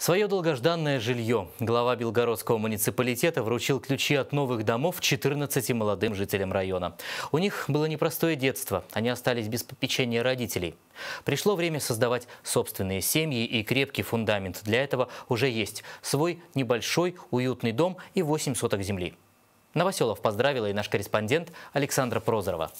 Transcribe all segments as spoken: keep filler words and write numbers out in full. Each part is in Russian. Свое долгожданное жилье глава Белгородского муниципалитета вручил ключи от новых домов четырнадцати молодым жителям района. У них было непростое детство, они остались без попечения родителей. Пришло время создавать собственные семьи и крепкий фундамент. Для этого уже есть свой небольшой уютный дом и восемь соток земли. Новоселов поздравила и наш корреспондент Александра Прозорова.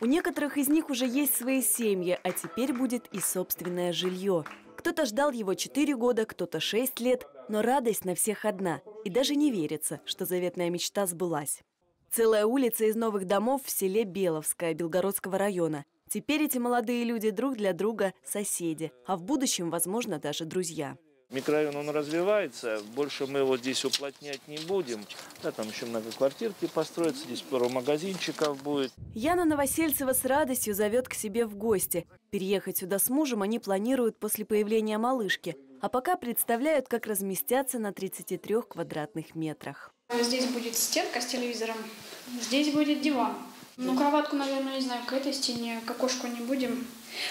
У некоторых из них уже есть свои семьи, а теперь будет и собственное жилье. Кто-то ждал его четыре года, кто-то шесть лет, но радость на всех одна. И даже не верится, что заветная мечта сбылась. Целая улица из новых домов в селе Беловское Белгородского района. Теперь эти молодые люди друг для друга соседи, а в будущем, возможно, даже друзья. Микрорайон, он развивается, больше мы его здесь уплотнять не будем. Да, там еще многоквартирки построятся, здесь пару магазинчиков будет. Яна Новосельцева с радостью зовет к себе в гости. Переехать сюда с мужем они планируют после появления малышки. А пока представляют, как разместятся на тридцати трёх квадратных метрах. Здесь будет стенка с телевизором, здесь будет диван. Ну, кроватку, наверное, не знаю, к этой стене, к окошку не будем.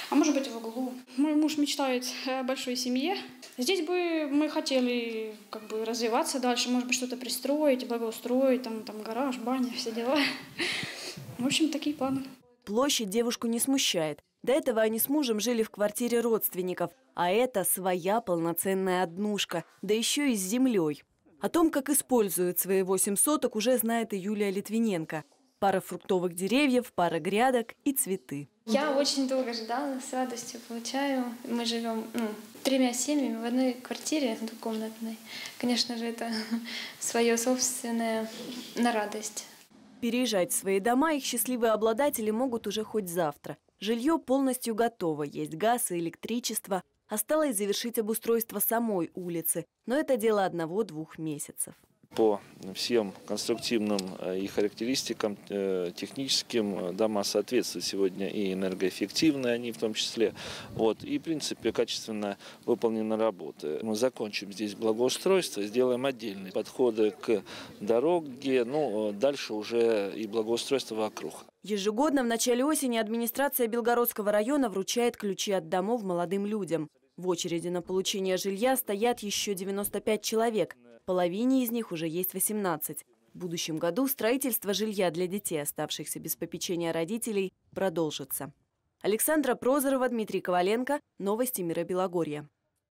А может быть, в углу. Мой муж мечтает о большой семье. Здесь бы мы хотели как бы развиваться дальше, может быть, что-то пристроить, благоустроить, там, там гараж, баня, все дела. В общем, такие планы. Площадь девушку не смущает. До этого они с мужем жили в квартире родственников. А это своя полноценная однушка, да еще и с землей. О том, как используют свои восемь соток, уже знает и Юлия Литвиненко. Пара фруктовых деревьев, пара грядок и цветы. Я очень долго ждала, с радостью получаю. Мы живем ну, тремя семьями в одной квартире, двухкомнатной. Конечно же, это свое собственное на радость. Переезжать в свои дома их счастливые обладатели могут уже хоть завтра. Жилье полностью готово, есть газ и электричество. Осталось завершить обустройство самой улицы, но это дело одного-двух месяцев. По всем конструктивным и характеристикам техническим дома соответствуют сегодня и энергоэффективные они в том числе. Вот, и в принципе качественно выполнена работа. Мы закончим здесь благоустройство, сделаем отдельные подходы к дороге, ну дальше уже и благоустройство вокруг. Ежегодно в начале осени администрация Белгородского района вручает ключи от домов молодым людям. В очереди на получение жилья стоят еще девяносто пять человек. Половине из них уже есть восемнадцать. В будущем году строительство жилья для детей, оставшихся без попечения родителей, продолжится. Александра Прозорова, Дмитрий Коваленко. Новости Мира Белогорья.